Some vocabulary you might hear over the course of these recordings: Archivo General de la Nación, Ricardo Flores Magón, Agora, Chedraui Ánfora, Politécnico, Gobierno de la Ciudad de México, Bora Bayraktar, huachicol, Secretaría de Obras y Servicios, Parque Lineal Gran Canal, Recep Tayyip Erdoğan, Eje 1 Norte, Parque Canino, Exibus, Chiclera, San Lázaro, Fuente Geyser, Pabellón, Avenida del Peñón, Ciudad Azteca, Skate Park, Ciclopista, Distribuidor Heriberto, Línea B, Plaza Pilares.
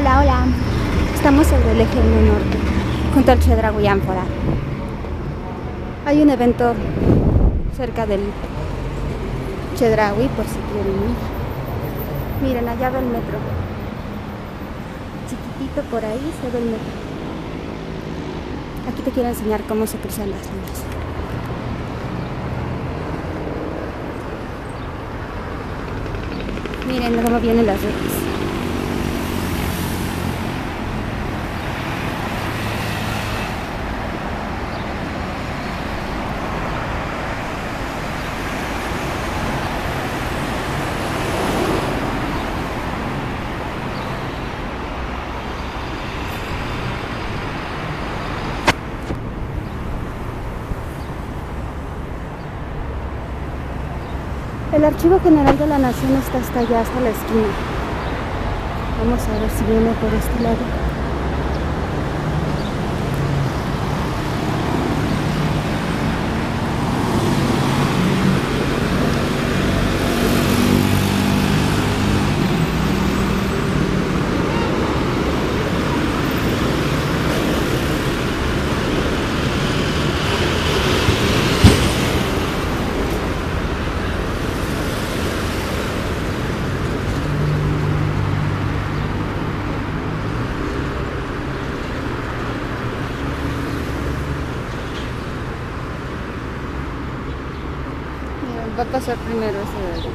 Hola. Estamos sobre el eje del norte, junto al Chedraui Ánfora. Hay un evento cerca del Chedraui, por si quieren ir. Miren, allá va el metro. Chiquitito por ahí se ve el metro. Aquí te quiero enseñar cómo se cruzan las líneas. Miren cómo vienen las rutas. El Archivo General de la Nación está hasta allá, hasta la esquina. Vamos a ver si viene por este lado. Va a pasar primero ese de allá.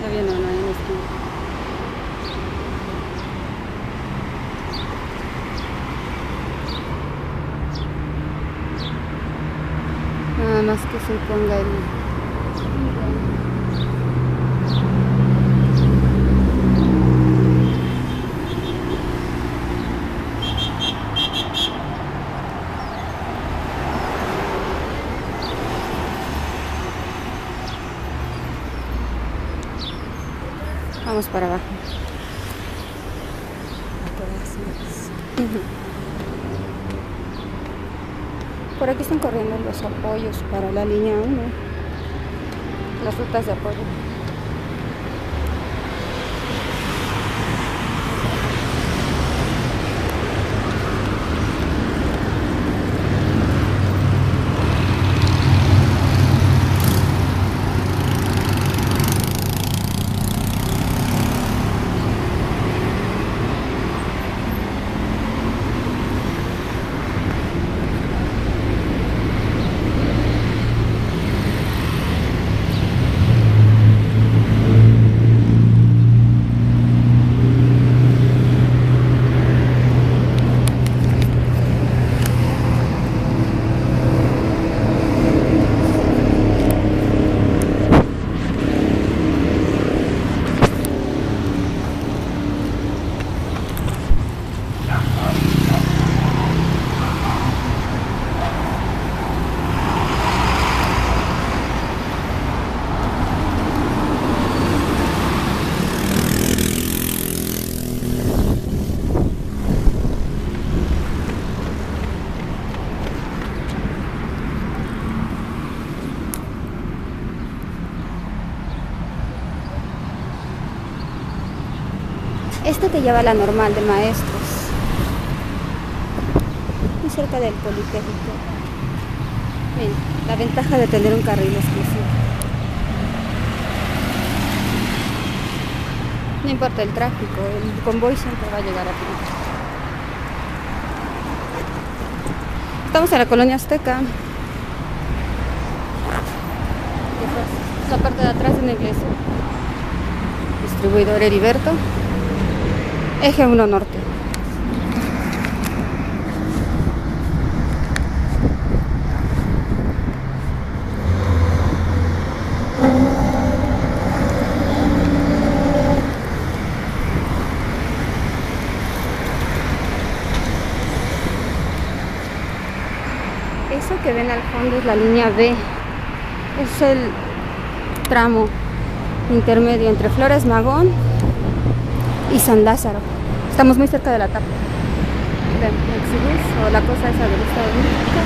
Ya viene uno ahí en la esquina. Nada más que se ponga el... Vamos para abajo. Por aquí están corriendo los apoyos para la línea 1. Las rutas de apoyo. Este te lleva a la normal de maestros, muy cerca del Politécnico. Miren, la ventaja de tener un carril exclusivo. No importa el tráfico, el convoy siempre va a llegar a tiempo. Estamos en la colonia Azteca. Esta parte de atrás de una iglesia. Distribuidor Heriberto. Eje 1 Norte. Eso que ven al fondo es la línea B. Es el tramo intermedio entre Flores Magón y San Lázaro. Estamos muy cerca de la tapa. Vean, Exibus o la cosa esa del Estado de México.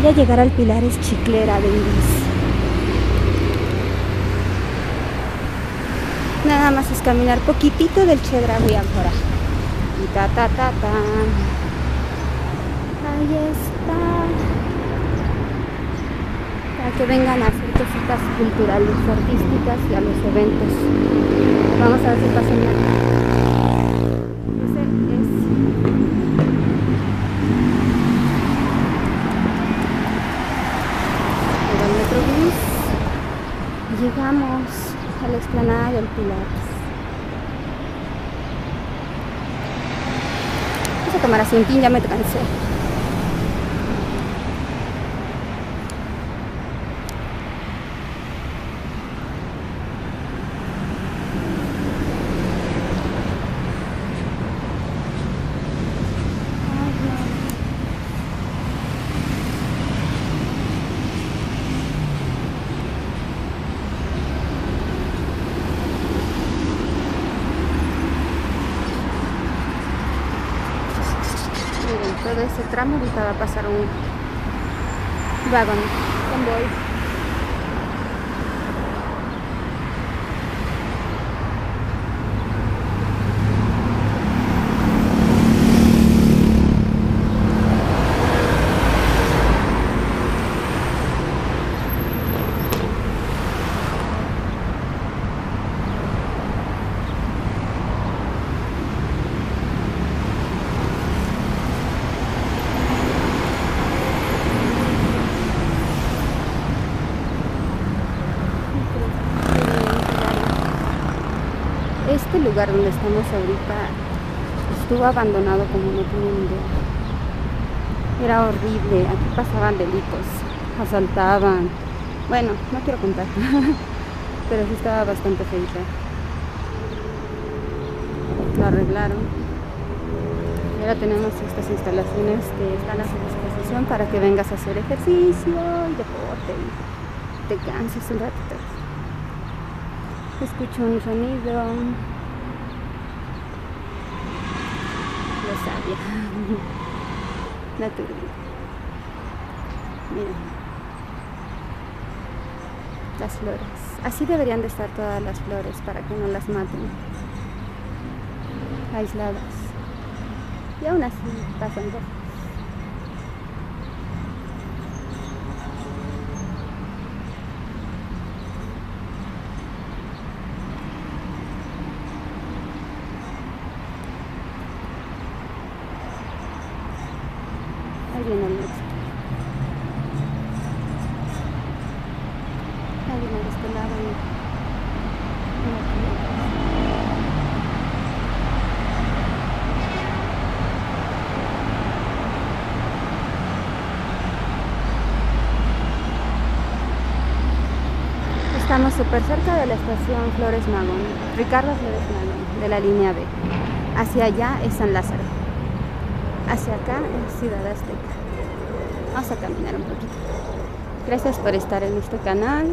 Distribuida. Patrulla. Voy a llegar al Pilares Chiclera de Iris. Nada más es caminar poquitito del Chedraui Ánfora. Y ta ta ta ta. Ahí está. Para que vengan a hacer cositas culturales, artísticas y a los eventos. Vamos a ver si pasa mañana. Llegamos a la explanada del Pilares. Vamos a tomar asientín, ya me cansé. De ese tramo ahorita va a pasar un vagón, convoy. Este lugar donde estamos ahorita estuvo abandonado como no tienen idea. Era horrible, aquí pasaban delitos, asaltaban. Bueno, no quiero contar, pero sí estaba bastante feita. Lo arreglaron. Y ahora tenemos estas instalaciones que están a su disposición para que vengas a hacer ejercicio y deporte y te canses un ratito. Escucho un sonido. Lo sabía. La turbina. Miren. Las flores. Así deberían de estar todas las flores para que no las maten. Aisladas. Y aún así pasan cosas. Estamos súper cerca de la estación Flores Magón, Ricardo Flores Magón, de la línea B. Hacia allá es San Lázaro. Hacia acá es Ciudad Azteca. Vamos a caminar un poquito. Gracias por estar en este canal.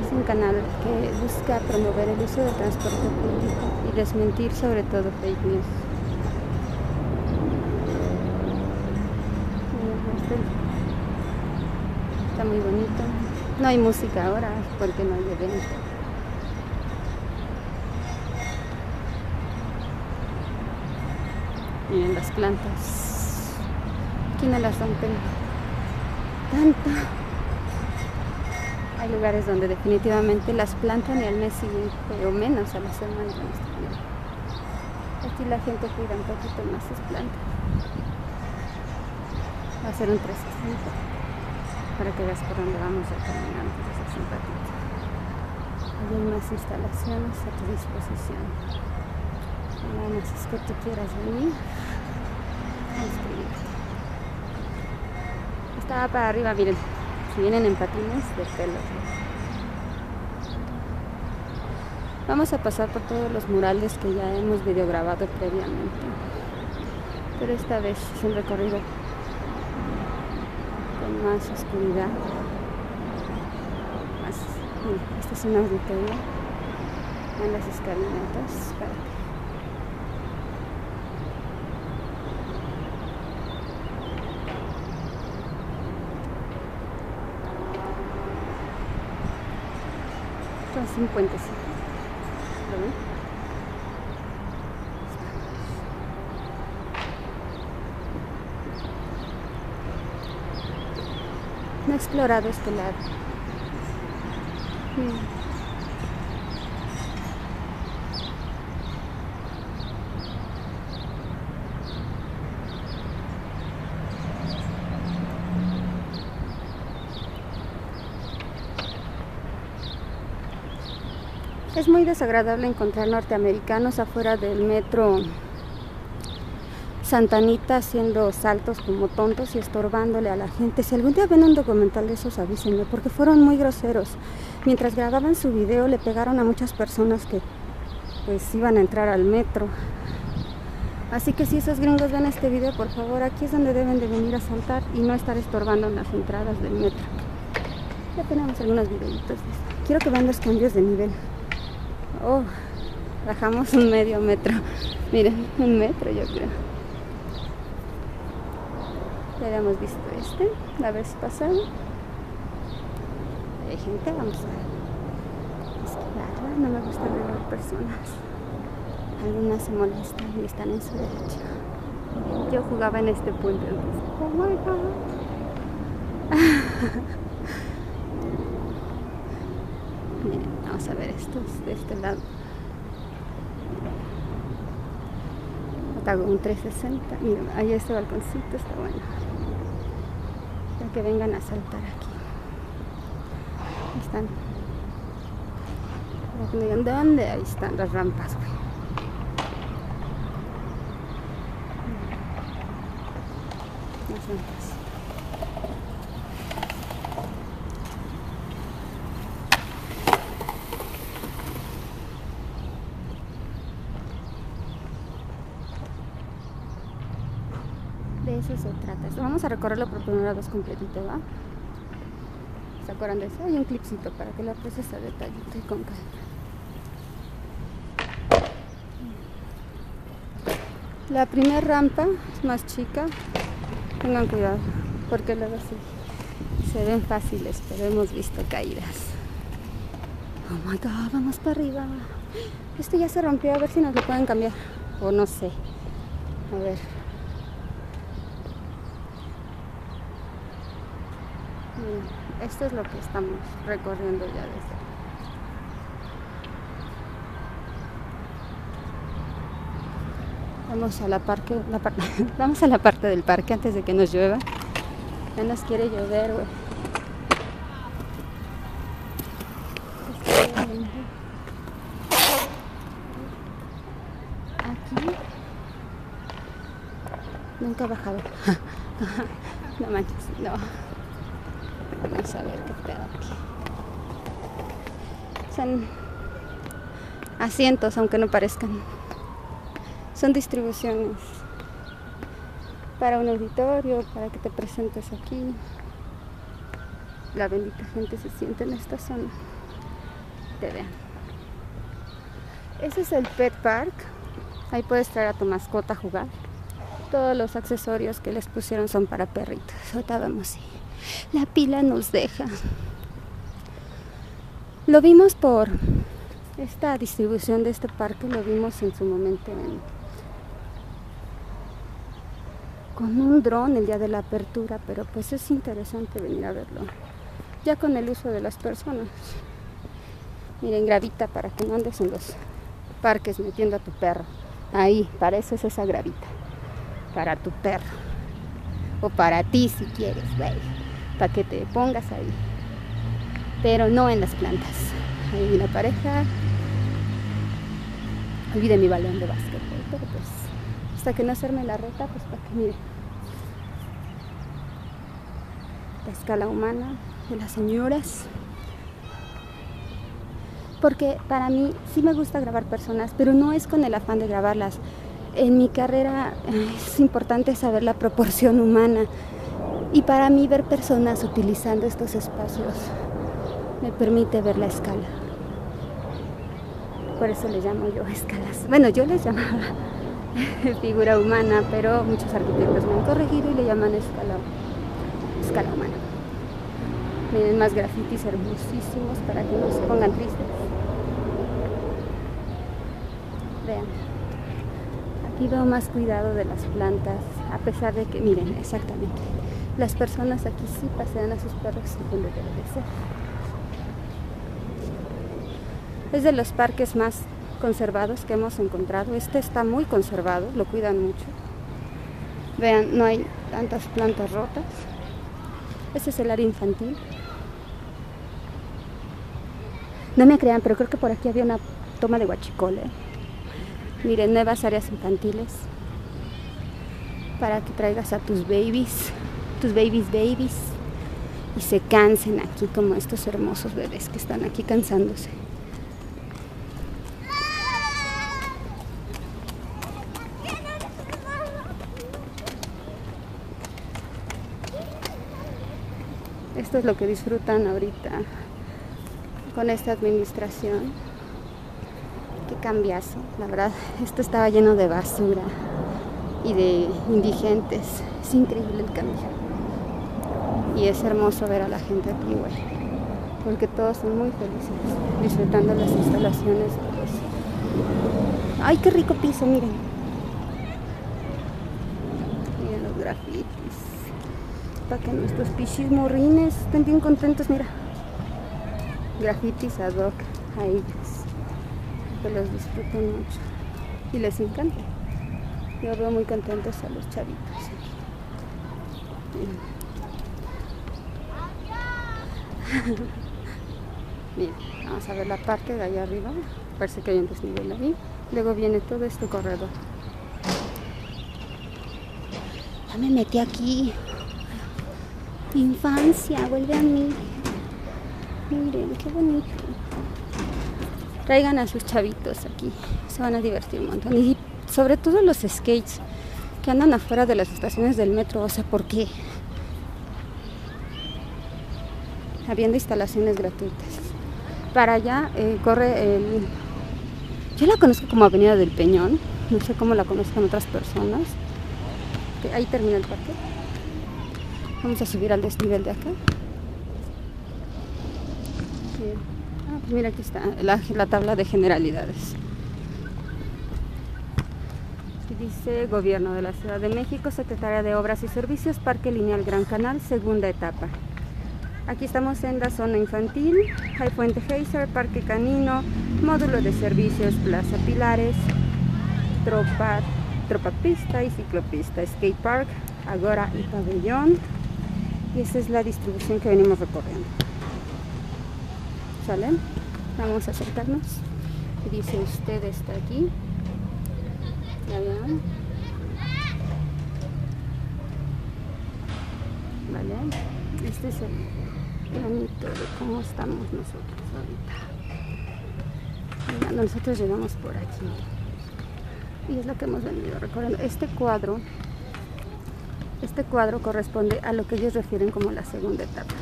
Es un canal que busca promover el uso del transporte público y desmentir sobre todo fake news. Está muy bonito. No hay música ahora porque no hay evento. Miren las plantas. Aquí no las rompen tanto. Hay lugares donde definitivamente las plantan y al mes siguiente o menos a la semana. Aquí la gente cuida un poquito más sus plantas. Va a ser un 360. Para que veas por dónde vamos a caminar, entonces es un ratito. Hay unas instalaciones a tu disposición. Nada más es que tú quieras venir a inscribirte. Estaba para arriba, miren. Si vienen en patines, de pelos. Vamos a pasar por todos los murales que ya hemos videograbado previamente. Pero esta vez es un recorrido más oscuridad. Más, mira, esta es una auditoría en las escalinatas. esto es un puentecito. ¿Lo ven? No he explorado este lado. Miren. Es muy desagradable encontrar norteamericanos afuera del metro Santa Anita haciendo saltos como tontos y estorbándole a la gente. Si algún día ven un documental de esos, avísenme, porque fueron muy groseros. Mientras grababan su video le pegaron a muchas personas que pues iban a entrar al metro. Así que si esos gringos ven este video, por favor, aquí es donde deben de venir a saltar y no estar estorbando en las entradas del metro. Ya tenemos algunos videitos de esto. Quiero que vean los cambios de nivel. Oh, bajamos un medio metro. Miren, un metro yo creo. Ya habíamos visto este la vez pasada. Hay gente, vamos a esquivarla. No me gusta ver personas. Algunas se molestan y están en su derecho. Yo jugaba en este punto. Entonces, oh my God. Miren, vamos a ver estos de este lado. Atago un 360. Mira, ahí este balconcito está bueno. Para que vengan a saltar aquí. Ahí están. Para que me digan, ¿de dónde? Ahí están las rampas, güey. Las rampas. Eso se trata. Vamos a recorrerlo por primera vez completito, ¿va? ¿Se acuerdan de eso? Hay un clipcito para que lo aprecies a detallito y con calma. La primera rampa es más chica. Tengan cuidado, porque luego sí se ven fáciles, pero hemos visto caídas. Oh my God, vamos para arriba. Esto ya se rompió, a ver si nos lo pueden cambiar. O no sé. A ver. Esto es lo que estamos recorriendo ya desde. Vamos a la parte del parque antes de que nos llueva. Ya nos quiere llover, güey. Aquí. Nunca he bajado. No manches, no. Vamos a ver qué pedo aquí. Son asientos, aunque no parezcan. Son distribuciones para un auditorio, para que te presentes aquí. La bendita gente se siente en esta zona. Te vean. Ese es el Pet Park. Ahí puedes traer a tu mascota a jugar. Todos los accesorios que les pusieron son para perritos. Ahorita vamos a ir. La pila nos deja. Lo vimos por esta distribución de este parque, lo vimos en su momento con un dron el día de la apertura, pero pues es interesante venir a verlo ya con el uso de las personas. Miren, gravita para que no andes en los parques metiendo a tu perro. Ahí, para eso es esa gravita, para tu perro o para ti si quieres, güey. Para que te pongas ahí, pero no en las plantas. Ahí la pareja. Olvidé mi balón de básquet, pero pues hasta que no hacerme la reta, pues para que mire la escala humana de las señoras, porque para mí sí me gusta grabar personas, pero no es con el afán de grabarlas. En mi carrera es importante saber la proporción humana. Y para mí ver personas utilizando estos espacios me permite ver la escala. Por eso le llamo yo escalas. Bueno, yo les llamaba figura humana, pero muchos arquitectos me han corregido y le llaman escala humana. Miren, más grafitis hermosísimos para que no se pongan tristes. Vean, aquí veo más cuidado de las plantas, a pesar de que, miren, exactamente, las personas aquí sí pasean a sus perros según lo que debe ser. Es de los parques más conservados que hemos encontrado. Este está muy conservado, lo cuidan mucho. Vean, no hay tantas plantas rotas. Este es el área infantil. No me crean, pero creo que por aquí había una toma de huachicol, ¿eh? Miren, nuevas áreas infantiles para que traigas a tus babies y se cansen aquí, como estos hermosos bebés que están aquí cansándose. Esto es lo que disfrutan ahorita con esta administración. Qué cambiazo, la verdad. Esto estaba lleno de basura y de indigentes. Es increíble el cambio. Y es hermoso ver a la gente aquí, güey. Porque todos son muy felices disfrutando las instalaciones. ¡Ay, qué rico piso! Miren. Miren los grafitis. Para que nuestros pichis morrines estén bien contentos, mira. Grafitis ad hoc a ellos. Que los disfruten mucho. Y les encanta. Yo veo muy contentos a los chavitos. Miren. Miren, vamos a ver la parte de allá arriba. Parece que hay un desnivel ahí. Luego viene todo este corredor. Ya me metí aquí. Infancia, vuelve a mí. Miren, qué bonito. Traigan a sus chavitos aquí. Se van a divertir un montón. Y sobre todo los skates que andan afuera de las estaciones del metro. O sea, ¿por qué? Habiendo instalaciones gratuitas. Para allá corre el... Yo la conozco como Avenida del Peñón. No sé cómo la conozcan otras personas. Ahí termina el parque. Vamos a subir al desnivel de acá. Ah, pues mira, aquí está la tabla de generalidades. Aquí dice Gobierno de la Ciudad de México, Secretaría de Obras y Servicios, Parque Lineal Gran Canal, segunda etapa. Aquí estamos en la zona infantil. Hay Fuente Geyser, Parque Canino, módulo de servicios, Plaza Pilares, Tropapista y Ciclopista, Skate Park, Agora y Pabellón. Y esa es la distribución que venimos recorriendo. ¿Sale? Vamos a acercarnos. Y dice, usted está aquí. ¿Ya vean? ¿Vale? Este es el planito de cómo estamos nosotros ahorita. Mira, nosotros llegamos por aquí. Y es lo que hemos venido recorriendo. Este cuadro corresponde a lo que ellos refieren como la segunda etapa.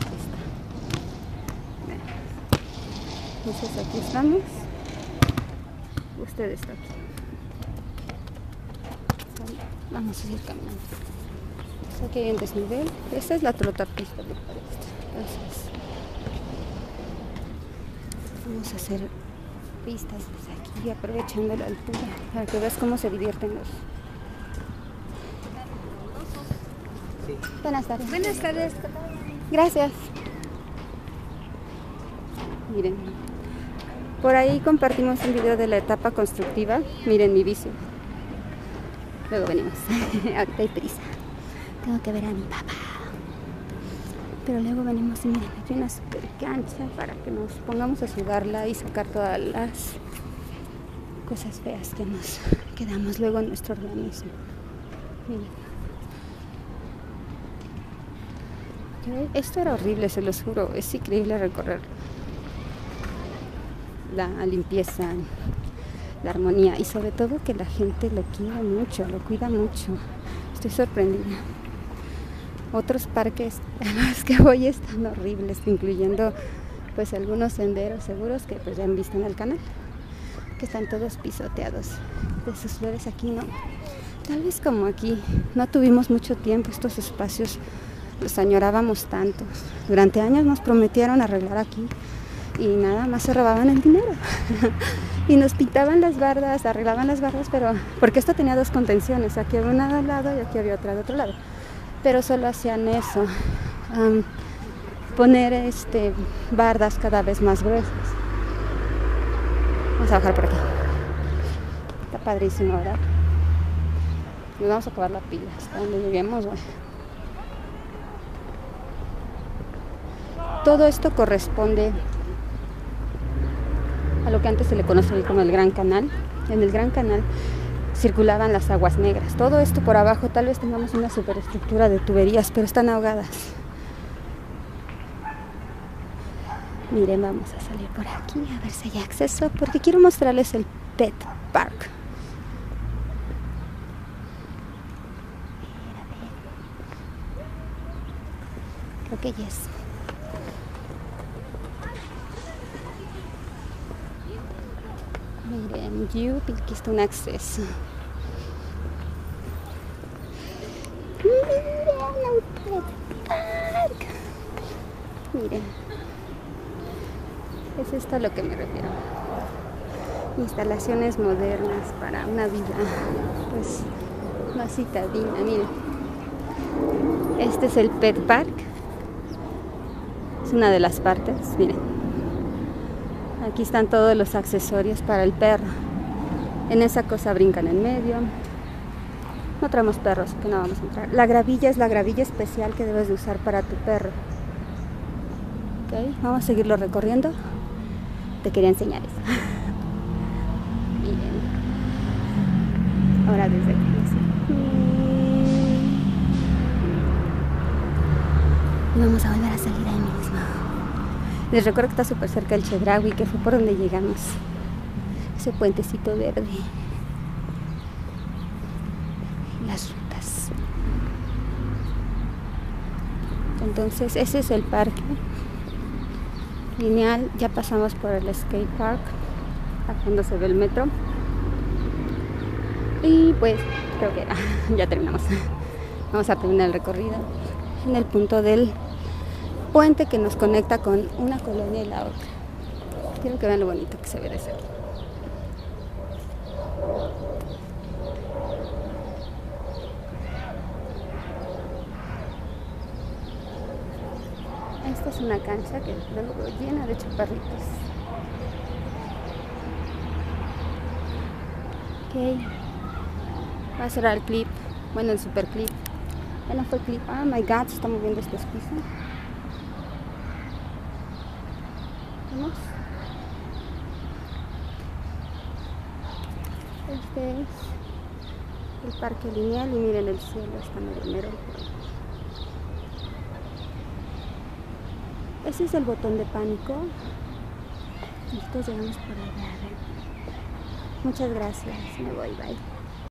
Entonces aquí estamos. Usted está aquí. Vamos a seguir caminando. Entonces aquí hay un desnivel. Esta es la trotapista, me parece. Entonces, vamos a hacer pistas aquí, aprovechando la altura, para que veas cómo se divierten los... Buenas tardes. Buenas tardes. Gracias. Miren, por ahí compartimos un video de la etapa constructiva. Miren mi bici. Luego venimos. Ahorita hay prisa. Tengo que ver a mi papá. Pero luego venimos y miren, aquí hay una super cancha para que nos pongamos a sudarla y sacar todas las cosas feas que nos quedamos luego en nuestro organismo. Miren. Esto era horrible, se los juro. Es increíble recorrer la limpieza, la armonía y sobre todo que la gente lo quiere mucho, lo cuida mucho. Estoy sorprendida. Otros parques a los que voy están horribles, incluyendo pues algunos senderos seguros que pues ya han visto en el canal, que están todos pisoteados de sus flores. Aquí no. Tal vez como aquí no tuvimos mucho tiempo estos espacios Los añorábamos tanto. Durante años nos prometieron arreglar aquí y nada más se robaban el dinero. Y nos pintaban las bardas, arreglaban las bardas, pero porque esto tenía dos contenciones, aquí había una de un lado y aquí había otra de otro lado. Pero solo hacían eso, poner bardas cada vez más gruesas. Vamos a bajar por aquí. Está padrísimo, ¿verdad? Nos vamos a acabar la pila hasta donde lleguemos, güey. Todo esto corresponde a lo que antes se le conocía como el Gran Canal. En el Gran Canal circulaban las aguas negras. Todo esto por abajo, tal vez tengamos una superestructura de tuberías, pero están ahogadas. Miren, vamos a salir por aquí, a ver si hay acceso, porque quiero mostrarles el Pet Park. Creo que ya es. Miren, aquí está un acceso. Miren, un Pet Park. Miren. Es esto a lo que me refiero. Instalaciones modernas para una vida, pues, más citadina. Miren. Este es el Pet Park. Es una de las partes, miren. Aquí están todos los accesorios para el perro. En esa cosa brincan en medio. No traemos perros, que no vamos a entrar. La gravilla es la gravilla especial que debes de usar para tu perro. ¿Okay? Vamos a seguirlo recorriendo. Te quería enseñar eso. Miren. Ahora desde aquí. Y vamos a volver a salir ahí mismo. Les recuerdo que está súper cerca el Chedraui, que fue por donde llegamos. Ese puentecito verde. Las rutas. Entonces, ese es el parque lineal. Ya pasamos por el Skate Park, acá donde se ve el metro. Y pues, creo que ya terminamos. Vamos a terminar el recorrido en el punto del puente que nos conecta con una colonia y la otra. Quiero que vean lo bonito que se ve desde aquí. Esta es una cancha que luego llena de chaparritos. Ok. Va a cerrar el clip. Bueno, el super clip. Ya no fue clip. Oh my god, se está moviendo este piso. Este es el parque lineal y miren el cielo, está medio mero. Ese es el botón de pánico. Listo, llegamos por allá. Muchas gracias, me voy, bye.